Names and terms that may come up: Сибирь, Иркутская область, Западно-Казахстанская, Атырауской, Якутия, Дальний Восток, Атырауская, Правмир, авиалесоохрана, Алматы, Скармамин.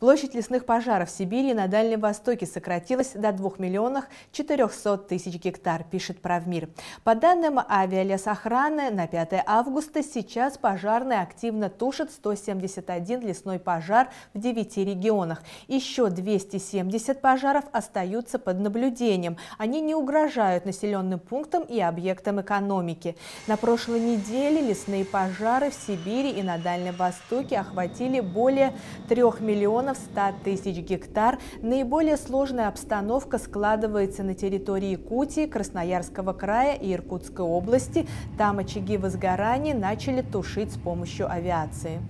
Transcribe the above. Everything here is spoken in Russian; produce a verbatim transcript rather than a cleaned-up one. Площадь лесных пожаров в Сибири и на Дальнем Востоке сократилась до двух миллионов четырёхсот тысяч гектар, пишет Правмир. По данным авиалесоохраны, на пятое августа сейчас пожарные активно тушат сто семьдесят один лесной пожар в девяти регионах. Еще двести семьдесят пожаров остаются под наблюдением. Они не угрожают населенным пунктам и объектам экономики. На прошлой неделе лесные пожары в Сибири и на Дальнем Востоке охватили более трёх миллионов ста тысяч гектар. Наиболее сложная обстановка складывается на территории Якутии, Красноярского края и Иркутской области. Там очаги возгораний начали тушить с помощью авиации.